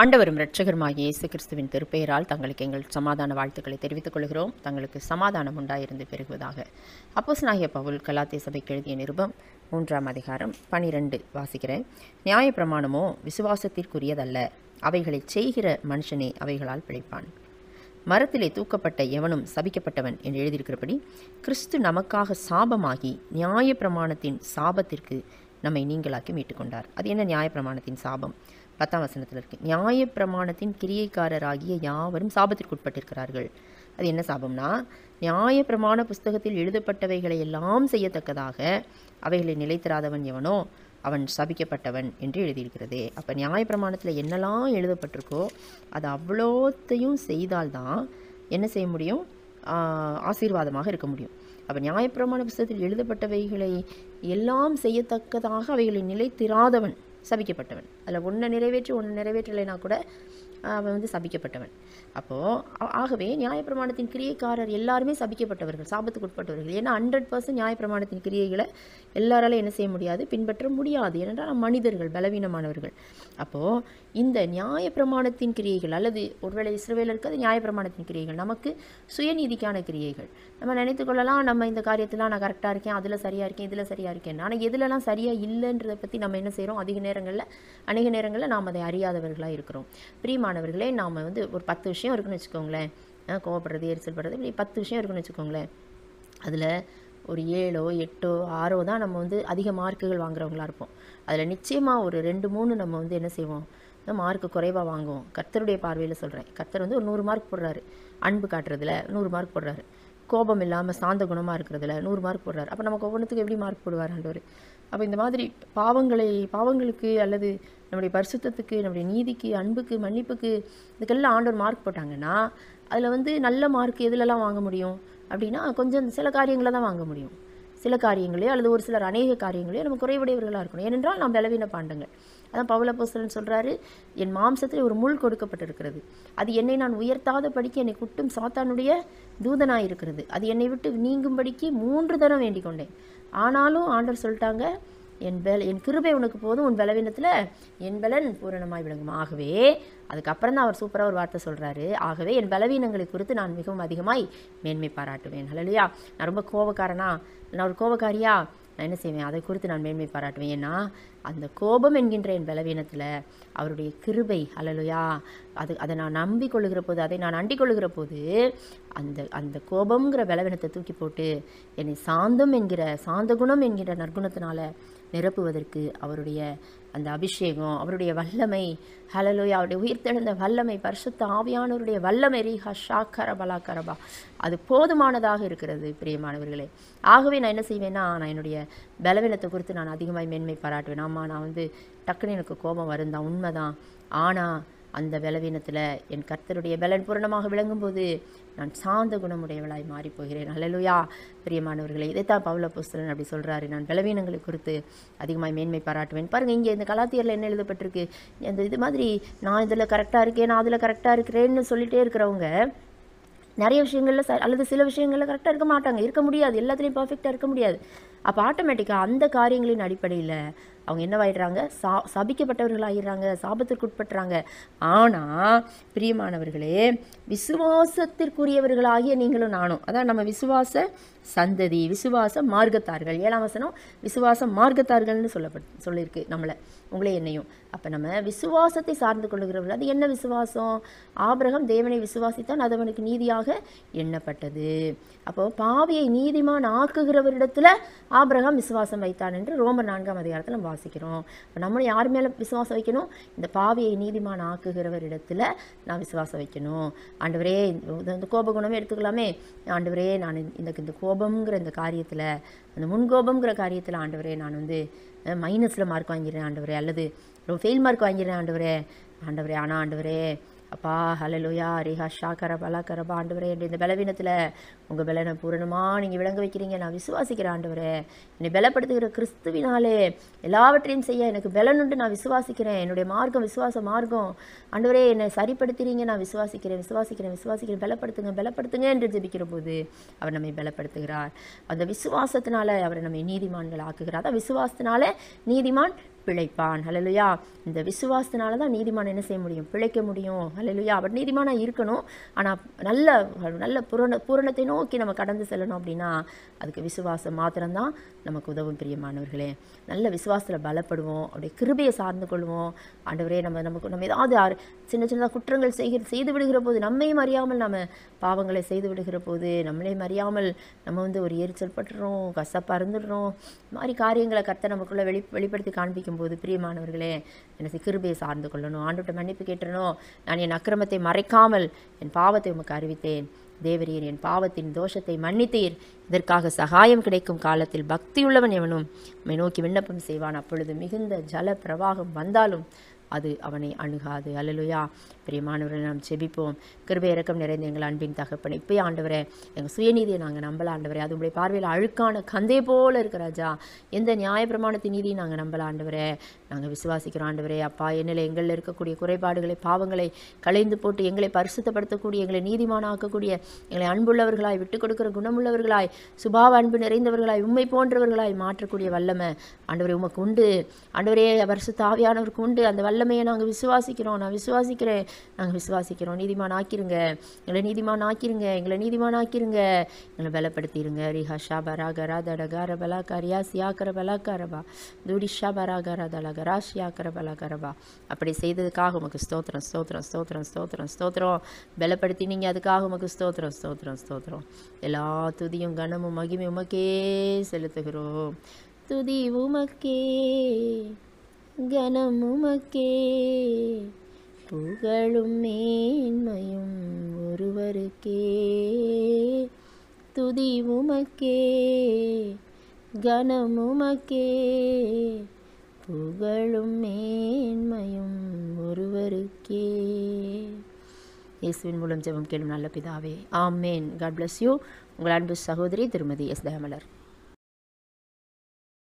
ஆண்டவரும் இரட்சகருமாகிய இயேசு கிறிஸ்துவின் திருப்பெயரால் தங்களுக்கு எங்கள் சமாதான வாழ்த்துக்களை தெரிவித்துக் கொள்கிறோம். தங்களுக்கு சமாதானம் உண்டாயிருந்து பெருகுவதாக. அப்போஸ்தலனாகிய பவுல் கலாத்திய சபைக்கு எழுதிய நிருபம் 3 அதிகாரம் 12 வாசிக்கிறேன். நியாயப்பிரமாணமோ விசுவாசத்திற்குரியதல்ல, அவைகளை செய்கிற மனுஷனே அவைகளால் பிழைப்பான். மரத்திலே தூக்கப்பட்ட எவனும் சபிக்கப்பட்டவன் என்று எழுதியிருக்கிறபடி கிறிஸ்து நமக்காக சாபமாகி நியாயப்பிரமாணத்தின் சாபத்திற்கு நம்மை நீங்களாக்கி மீட்டுக்கொண்டார். அது என்ன நியாயப்பிரமாணத்தின் சாபம்? 10ஆம் வசனத்தில் இருக்கு. நியாயப்பிரமாணத்தின் கிரியைக்காரராகிய யாவரும் சாபத்திற்குட்பட்டிருக்கிறார்கள். அது என்ன சாபம்னா, நியாயப்பிரமாண புஸ்தகத்தில் எழுதப்பட்டவைகளை எல்லாம் செய்யத்தக்கதாக அவைகளை நிலைத்திராதவன் எவனோ அவன் சபிக்கப்பட்டவன் என்று எழுதியிருக்கிறதே. அப்போ நியாயப்பிரமாணத்தில் என்னெல்லாம் எழுதப்பட்டிருக்கோ அது அவ்வளோத்தையும் செய்தால்தான் என்ன செய்ய முடியும்? ஆசீர்வாதமாக இருக்க முடியும். அப்போ நியாயப்பிரமாண புஸ்தகத்தில் எழுதப்பட்டவைகளை எல்லாம் செய்யத்தக்கதாக அவைகளை நிலைத்திராதவன் சபிக்கப்பட்டவன். அதில் ஒன்றை நிறைவேற்றி ஒன்று நிறைவேற்றலைன்னா கூட அவன் வந்து சபிக்கப்பட்டவன். அப்போது ஆகவே நியாயப்பிரமாணத்தின் கிரியைக்காரர் எல்லாருமே சபிக்கப்பட்டவர்கள், சாபத்துக்கு உட்பட்டவர்கள். ஏன்னா 100% நியாயப்பிரமாணத்தின் கிரியைகளை எல்லாராலையும் என்ன செய்ய முடியாது, பின்பற்ற முடியாது. ஏனென்றால் மனிதர்கள் பலவீனமானவர்கள். அப்போது இந்த நியாயப்பிரமாணத்தின் கிரியைகள், அல்லது ஒருவேளை இஸ்ரவேலருக்கு இருக்கிறது நியாயப்பிரமாணத்தின் கிரியைகள், நமக்கு சுயநீதிக்கான கிரியைகள். நம்ம நினைத்து கொள்ளலாம், நம்ம இந்த காரியத்திலாம் நான் கரெக்டாக இருக்கேன், அதில் சரியாக இருக்கேன், இதில் சரியாக இருக்கேன். ஆனால் எதுலலாம் சரியாக இல்லைன்றதை பற்றி நம்ம என்ன செய்கிறோம்? அநேக நேரங்களில் நாம் அதை அறியாதவர்களாக இருக்கிறோம். பிரியமானவர்களே, நாம் வந்து ஒரு 10 விஷயம் இருக்குன்னு வச்சுக்கோங்களேன். கோவப்படுறது, எரிச்சல் படுறது, இப்படி 10 விஷயம் இருக்குன்னு வச்சுக்கோங்களேன். அதில் ஒரு 7ஓ 8ஓ 6ஓ தான் நம்ம வந்து அதிக மார்க்குகள் வாங்குறவங்களாக இருப்போம். அதில் நிச்சயமாக ஒரு 2 3 நம்ம வந்து என்ன செய்வோம்? மார்க்கு குறைவாக வாங்குவோம். கர்த்தருடைய பார்வையில் சொல்கிறேன். கர்த்தர் வந்து ஒரு 100 மார்க் போடுறாரு. அன்பு காட்டுறதுல 100 மார்க் போடுறாரு. கோபம் இல்லாமல் சாந்த குணமாக இருக்கிறதுல 100 மார்க் போடுறாரு. அப்போ நமக்கு ஒவ்வொன்றுத்துக்கு எப்படி மார்க் போடுவார் ஆண்டவர்? அப்போ இந்த மாதிரி பாவங்களுக்கு அல்லது நம்முடைய பரிசுத்தத்துக்கு, நம்முடைய நீதிக்கு, அன்புக்கு, மன்னிப்புக்கு, இதுக்கெல்லாம் ஆண்டவர் மார்க் போட்டாங்கன்னா அதில் வந்து நல்ல மார்க் எதுலலாம் வாங்க முடியும் அப்படின்னா கொஞ்சம் சில காரியங்களை தான் வாங்க முடியும். சில காரியங்களையோ அல்லது ஒரு சிலர் அநேக காரியங்களையோ நம்ம குறைவுடையவர்களாக இருக்கணும். ஏனென்றால் நாம் பலவீன பாண்டங்கள். அதான் பவுல் அப்போஸ்தலன் சொல்கிறாரு, என் மாம்சத்தில் ஒரு முள் கொடுக்கப்பட்டிருக்கிறது, அது என்னை நான் உயர்த்தாத படிக்கு என்னை குட்டும் சாத்தானுடைய தூதனாக இருக்கிறது, அது என்னை விட்டு நீங்கும்படிக்கு 3 தரம் வேண்டிக் கொண்டேன். ஆனாலும் ஆண்டவர் சொல்லிட்டாங்க, என் கிருபை உனக்கு போதும், உன் பலவீனத்தில் என் பலன் பூரணமாய் விளங்கும். ஆகவே அதுக்கப்புறம் தான் அவர் சூப்பராக ஒரு வார்த்தை சொல்கிறாரு, ஆகவே என் பலவீனங்களை குறித்து நான் மிகவும் அதிகமாய் மேன்மை பாராட்டுவேன். ஹல்லேலூயா. நான் ரொம்ப கோபக்காரனா, நான் ஒரு கோபக்காரியா, நான் என்ன செய்வேன்? அதை குறித்து நான் மேன்மை பாராட்டுவேன். ஏன்னா அந்த கோபம் என்கின்ற என் பலவீனத்தில் அவருடைய கிருபை, ஹல்லேலூயா, அதை நான் நம்பிக்கொள்ளுகிற போது, அதை நான் அண்டிக்கொள்ளுகிற போது அந்த கோபம்ங்கிற பலவீனத்தை தூக்கி போட்டு என்னை சாந்த குணம் என்கிற நற்குணத்தினால நிரப்புவதற்கு அவருடைய அந்த அபிஷேகம், அவருடைய வல்லமை, ஹல்லேலூயா, அவருடைய உயிர்த்தெழுந்த வல்லமை, பரிசுத்த ஆவியானவருடைய வல்லமை, ரீஹா ஷாக்கர பலாக்கரபா, அது போதுமானதாக இருக்கிறது பிரியமானவர்களே. ஆகவே நான் என்ன செய்வேன்னா, நான் என்னுடைய பலவீனத்தை குறித்து நான் அதிகமாக மேன்மை பாராட்டுவேன். ஆமாம், நான் வந்து டக்குன்னு எனக்கு கோபம் வருந்தான், உண்மைதான். ஆனால் அந்த பலவீனத்தில் என் கர்த்தருடைய பலன் பூரணமாக விளங்கும்போது நான் சாந்த குணமுடையவளாய் மாறிப்போகிறேன். ஹல்லேலூயா. பிரியமானவர்களே, இதைத்தான் பவுல் அப்போஸ்தலன் அப்படி சொல்கிறாரு, நான் பலவீனங்களை குறித்து அதிகமாக மேன்மை பாராட்டுவேன். பாருங்கள், இங்கே இந்த கலாத்தியரில் என்ன எழுதப்பட்டிருக்கு? அந்த இது மாதிரி நான் இதில் கரெக்டாக இருக்கேன், நான் அதில் கரெக்டாக இருக்கிறேன்னு சொல்லிகிட்டே இருக்கிறவங்க நிறைய விஷயங்களில் அல்லது சில விஷயங்களில் கரெக்டாக இருக்க மாட்டாங்க, இருக்க முடியாது, எல்லாத்துலேயும் பர்ஃபெக்டாக இருக்க முடியாது. அப்போ ஆட்டோமேட்டிக்காக அந்த காரியங்களின் அடிப்படையில் அவங்க என்னவாயிடுறாங்க? சபிக்கப்பட்டவர்களாகிடுறாங்க, சாபத்திற்கு உட்பட்டுறாங்க. ஆனால் பிரியமானவர்களே, விசுவாசத்திற்குரியவர்களாகிய நீங்களும் நானும், அதான் நம்ம விசுவாச சந்ததி, விசுவாச மார்க்கத்தார்கள். 7ஆம் வசனம் விசுவாச மார்க்கத்தார்கள்னு சொல்லியிருக்கு நம்மளை, உங்களே என்னையும். அப்போ நம்ம விசுவாசத்தை சார்ந்து கொள்ளுகிறவர்கள். அது என்ன விசுவாசம்? ஆபிரகாம் தேவனை விசுவாசித்தான், அது அவனுக்கு நீதியாக எண்ணப்பட்டது. அப்போது பாவியை நீதிமான் ஆக்குகிறவரிடத்துல ஆபிரகாம் விசுவாசம் வைத்தான் என்று ரோமர் 4ஆம் அதிகாரத்தில் நம்ம வாசிக்கிறோம். நம்மளும் யார் மேலே விசுவாசம் வைக்கணும்? இந்த பாவியை நீதிமான் ஆக்குகிறவர் இடத்துல நான் விசுவாசம் வைக்கணும். ஆண்டவரே, இந்த கோபகுணமே எடுத்துக்கலாமே. ஆண்டவரே, நான் இந்த கோபம்ங்கிற இந்த காரியத்தில், அந்த முன்கோபம்ங்கிற காரியத்தில் ஆண்டவரே நான் வந்து மைனஸில் மார்க் வாங்கிறேன் ஆண்டவரே, அல்லது ஃபெயில் மார்க் வாங்கிறேன் ஆண்டவரே. ஆனால் ஆண்டவரே, அப்பா, ஹல்லேலூயா, ரீஹா ஷாக்கர பலாக்கரபா, ஆண்டவரே என்று இந்த பலவீனத்தில் உங்கள் பலனை பூரணமாக நீங்கள் விளங்க வைக்கிறீங்க, நான் விசுவாசிக்கிறேன் ஆண்டவரே. என்னை பலப்படுத்துகிற கிறிஸ்துவினாலே எல்லாவற்றையும் செய்ய எனக்கு பலனுண்டு, நான் விசுவாசிக்கிறேன். என்னுடைய மார்க்கம் விசுவாச மார்க்கம். ஆண்டவரே, என்னை சரிப்படுத்துகிறீங்க, நான் விசுவாசிக்கிறேன். பலப்படுத்துங்க என்று ஜெபிக்கிற போது அவர் நம்மை பலப்படுத்துகிறார். அந்த விசுவாசத்தினால அவர் நம்மை நீதிமான்கள் ஆக்குகிறார். அதான் விசுவாசத்தினால நீதிமான் பிழைப்பான். ஹல்லேலூயா. இந்த விசுவாசத்தினால தான் நீதிமான் என்ன செய்ய முடியும், பிழைக்க முடியும். ஹல்லேலூயா. பட் நீதிமானாக இருக்கணும், ஆனால் நல்ல நல்ல பூரணத்தை நோக்கி நம்ம கடந்து செல்லணும் அப்படின்னா அதுக்கு விசுவாசம் மாத்திரம்தான் நமக்கு உதவும். பிரியமானவர்களே, நல்ல விசுவாசத்தில் பலப்படுவோம், அப்படியே கிருபையை சார்ந்து கொள்வோம். ஆண்டவரே, நம்ம ஏதாவது சின்ன சின்னதாக குற்றங்கள் செய்து விடுகிற போது, நம்மையும் அறியாமல் நம்ம பாவங்களை செய்து விடுகிற போது, நம்மளையும் அறியாமல் நம்ம ஒரு எரிச்சல் பட்டுறோம், கசப்பாக இருந்துடுறோம். இந்த மாதிரி காரியங்களை கர்த்தர் நமக்குள்ளே வெளிப்படுத்தி காண்பிக்கும் போது பிரியமானவர்களே என்னை கிருபையை சார்ந்து கொள்ளணும். ஆண்டவர்கிட்ட மன்னிப்பு கேட்டணும். நான் என் அக்கிரமத்தை மறைக்காமல் என் பாவத்தை உமக்கு அறிவித்தேன். தேவரீர் என் பாவத்தின் தோஷத்தை மன்னித்தீர். இதற்காக சகாயம் கிடைக்கும் காலத்தில் பக்தியுள்ளவன் எவனும் உம்மை நோக்கி விண்ணப்பம் செய்வான். அப்பொழுது மிகுந்த ஜல பிரவாகம் வந்தாலும் அது அவனை அணுகாது. அல்லேலூயா. பிரியமானவரை நாம் செபிப்போம். கிருபை இரக்கம் நிறைந்த எங்கள் அன்பின் தகப்பனை, இப்போயே ஆண்டவரே எங்கள் சுயநீதியை நாங்கள் நம்பல ஆண்டவரே. அது உங்களுடைய பார்வையில் அழுக்கான கந்தை போல் இருக்கிறாஜா. எந்த நியாயப்பிரமாணத்தின் நீதியை நாங்கள் நம்பல ஆண்டவரே. நாங்கள் விசுவாசிக்கிறோம் ஆண்டவரே. அப்பா, என்னில் எங்களில் இருக்கக்கூடிய குறைபாடுகளை பாவங்களை களைந்து போட்டு எங்களை பரிசுத்தப்படுத்தக்கூடிய, எங்களை நீதிமானாக்கக்கூடிய, எங்களை அன்புள்ளவர்களாய் விட்டுக் கொடுக்கிற குணமுள்ளவர்களாய், சுபாவ அன்பு நிறைந்தவர்களாய், உண்மை போன்றவர்களாய் மாற்றக்கூடிய வல்லமை ஆண்டவரே உமக்கு உண்டு. ஆண்டவரே, பரிசுத்த ஆவியானவருக்கு உண்டு. அந்த வல்ல நாங்கள் விசுவாசிக்கிறோம். நான் விசுவாசிக்கிறேன், நாங்கள் விசுவாசிக்கிறோம். நீதிமான் ஆக்கிருங்க, எங்களை நீதிமான் ஆக்கிருங்க, எங்களை நீதிமான் ஆக்கிருங்க, எங்களை பலப்படுத்திடுங்க. ரிஹா ஷா பராகரா தடகார பலாக்காரியா சியாக்கர பலாக்காரபா தூடிஷா பராகரா தலகரா ஷியாக்கர பலாகரபா. அப்படி செய்ததுக்காக உமக்கு ஸ்தோத்திரம் ஸ்தோத்திரம் ஸ்தோத்திரம் ஸ்தோத்திரம் ஸ்தோத்திரம். பலப்படுத்தினீங்க, அதுக்காக உமக்கு ஸ்தோத்திரம் ஸ்தோத்திரம் ஸ்தோத்திரம். எல்லா துதியும் கனமும் மகிமை உமக்கே செலுத்துகிறோம். துதி உமக்கே, கனமுமக்கே, புகழும் மேன்மையும் ஒருவருக்கே. துதி உமக்கே, கனமுமக்கே, புகழும் மேன்மையும் ஒருவருக்கே. இயேசுவின் மூலம் ஜெபம் கேளும் நல்ல பிதாவே, ஆமேன். God bless you. உங்கள் அன்பு சகோதரி திருமதி எஸ். தயமலர்.